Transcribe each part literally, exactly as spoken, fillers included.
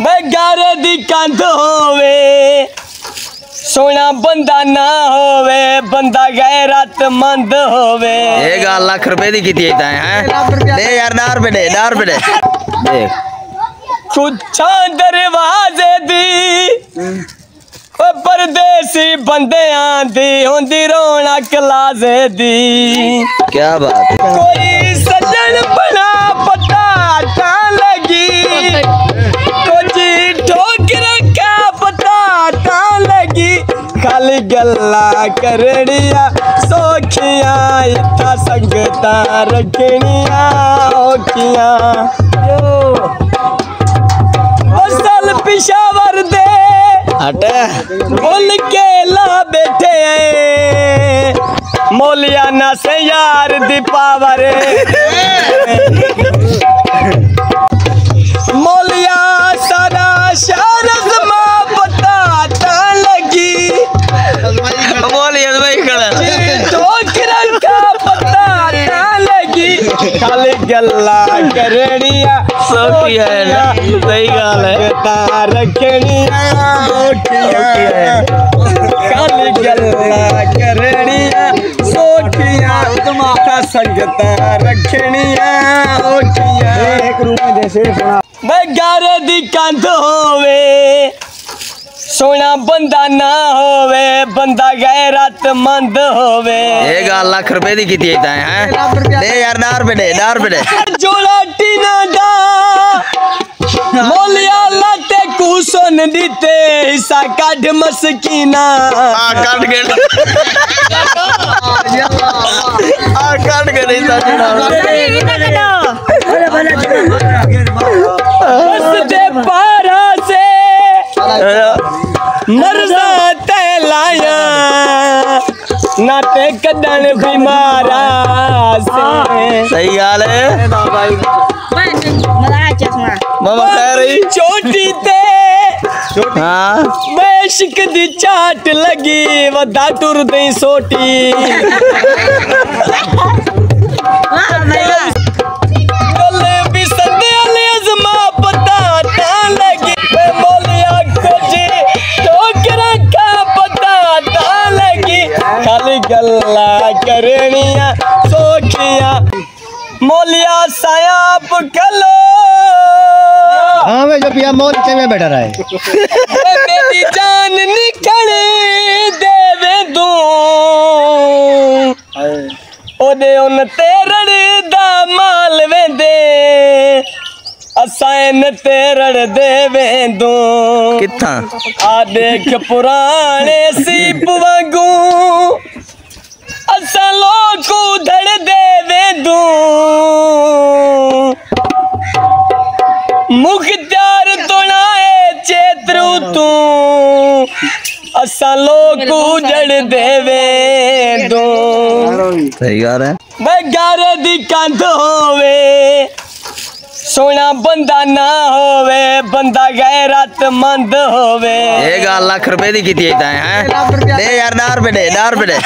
बेगार दी कंध होवे सोना बंदा ना होवे बंदा गैरतमंद होवे। ये गाल लाख रुपए दी कीती है। दे यार डार पे दे डार पे दे देख कुछा दरवाजे दी ओ परदेसी बंदियां दी होंदी रोना कलाजे दी। क्या बात है। कोई सजन बना पता ता लगी कोई ठोकर का पता ता लगी खाली गल्ला करनिया सोखिया इत्था संगता रखनिया ओखिया। असल पिशावर दे बोल के ला बैठे मौलियाना से यार दीपावर मौलिया सारा शारद माँ पता ता लगी ठोकरा का पता ता लगी खाली गल्ला करनिया सोखिया सही गाल है रखनिया काली गल्ला करनिया सोखिया तुम्हारा संगता रखनिया ओखिया। एक रूम जैसे बेगार दी कंध होवे सोना बंदा ना होवे बंदा गैरतमंद होवे। ये गाल लाख रुपए दी कीती है। दे यार डार पे दे डार पे दे जोड़ा टीना दा मोलिया लाते कुसन दीते हिस्सा काढ़ मस्कीना आ काढ़ के आ काढ़ के हिस्सा बस दे पारा से मरजा तैलाया नाते कदन बीमारा से। सही गाल है छोटी ते बेशक दी चाट लगी वदा तुर दई सोटी गले भी सदले अजमा पता ता लगी बोलिया कुछ ठोकरा का पता ता लगी खाली गल्ला करनिया सोखिया मोलिया सायाप कलो हाँ मैं जो पिया मोल में बैठा रहा है मेरी जान निकल देवे दू ओदे उन तेरड़ दा माल वेंदे असाइन तेरड़ देवे दू किथा आ देख पुराने सीप वांगू असलो को धड़ देवे दू मुख्तार तुनाए चेत्रु तू असलो को धड़ देवे दू। सही गा रहा है। बेगार दी कंध होवे सोना बंदा ना होवे बंदा गैरतमंद होवे। ये गाल लाख रुपए दी कीती है। दे यार डार पे दे डार पे दे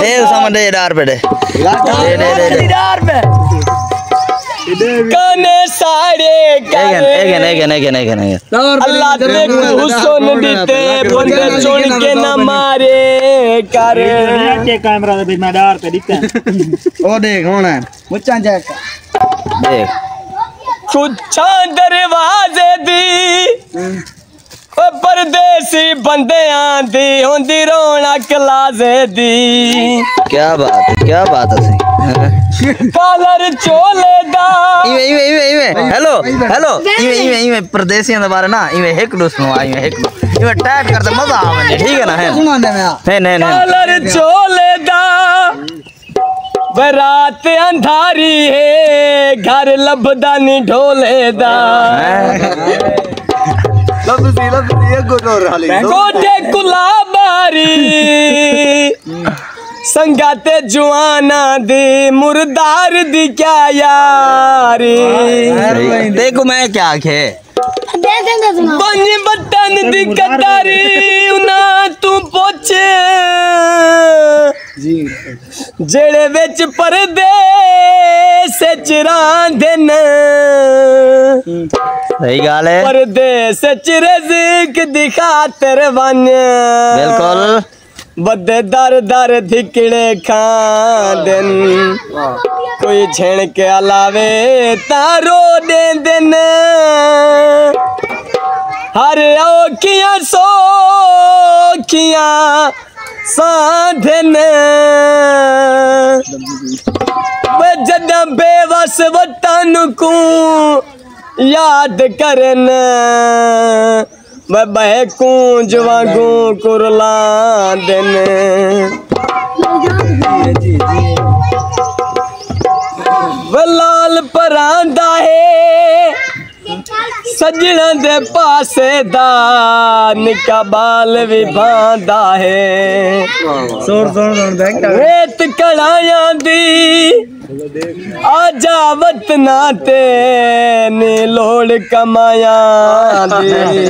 दे उसमें दे डार पे दे दे दे दे डार पे कने सारे कने कने कने कने कने अल्लाह दे हुस्न दीते बंदे चुन के ना मारे कर के कैमरा दे मैं डार पे दिखता ओ देख होना मुच्छा चेक देख कुछा दरवाजे दी ओ परदेसी बंदियां दी होंदी रोना कलाजे दी। क्या बात है क्या बात है। पालर चोले दा इवे इवे इवे इवे हेलो हेलो इवे इवे इवे परदेसियां दे बारे ना इवे एक दो सुनो आई एक दो इवे टाइप करते मजा आवे ठीक है ना है नहीं नहीं पालर चोले दा रात अंधारी है घर लभदा नहीं ढोले दा कोठे कुला बारी संगाते जुआना दी मुर्दार दी क्या यारी देखो मैं क्या खे बन बटन दी कतारी उना तू पोछे जेड़े विच परदे परदेस रांधन सही गाल है परदेस रिज़्क दिखा तेरे बन बिल्कुल बदे दर दर धिकड़े खान दिन कोई छेड़ के अलावे तारो दे दिन हर औखिया सोखिया साधन जद बेवस वतन को याद करन बहकू जवागू कुरला दिन लाल परांदा है सजना दे पासे दा निका बाल भी बांधा है रेत कड़ाया दी आजा वतना ते ने लोड़ कमाया दी।